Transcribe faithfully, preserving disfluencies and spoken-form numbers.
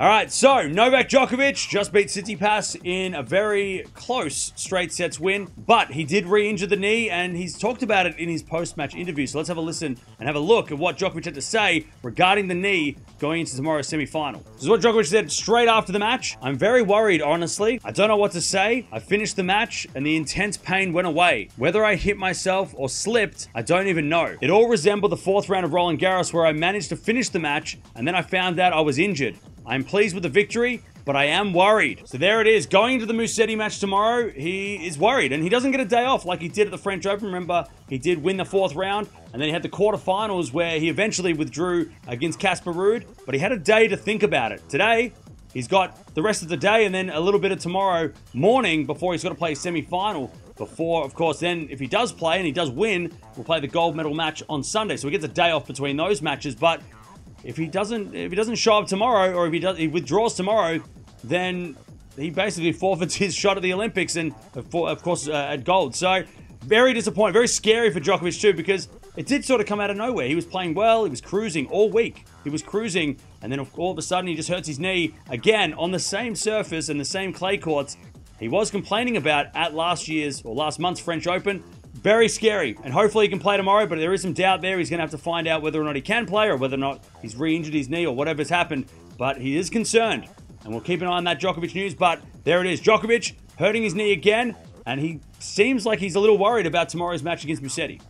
All right, so Novak Djokovic just beat Tsitsipas in a very close straight sets win, but he did re-injure the knee, and he's talked about it in his post-match interview. So let's have a listen and have a look at what Djokovic had to say regarding the knee going into tomorrow's semi-final. This is what Djokovic said straight after the match. I'm very worried, honestly. I don't know what to say. I finished the match, and the intense pain went away. Whether I hit myself or slipped, I don't even know. It all resembled the fourth round of Roland Garros, where I managed to finish the match, and then I found out I was injured. I'm pleased with the victory, but I am worried. So there it is. Going into the Musetti match tomorrow, he is worried. And he doesn't get a day off like he did at the French Open. Remember, he did win the fourth round. And then he had the quarterfinals where he eventually withdrew against Casper Ruud. But he had a day to think about it. Today, he's got the rest of the day and then a little bit of tomorrow morning before he's got to play semi-final. Before, of course, then if he does play and he does win, we'll play the gold medal match on Sunday. So he gets a day off between those matches. But If he doesn't, if he doesn't show up tomorrow, or if he does, he withdraws tomorrow, then he basically forfeits his shot at the Olympics and, of, of course, uh, at gold. So very disappointing, very scary for Djokovic too, because it did sort of come out of nowhere. He was playing well, he was cruising all week, he was cruising, and then all of a sudden he just hurts his knee again on the same surface and the same clay courts he was complaining about at last year's or last month's French Open. Very scary, and hopefully he can play tomorrow, but there is some doubt there. He's going to have to find out whether or not he can play or whether or not he's re-injured his knee or whatever's happened, but he is concerned, and we'll keep an eye on that Djokovic news, but there it is. Djokovic hurting his knee again, and he seems like he's a little worried about tomorrow's match against Musetti.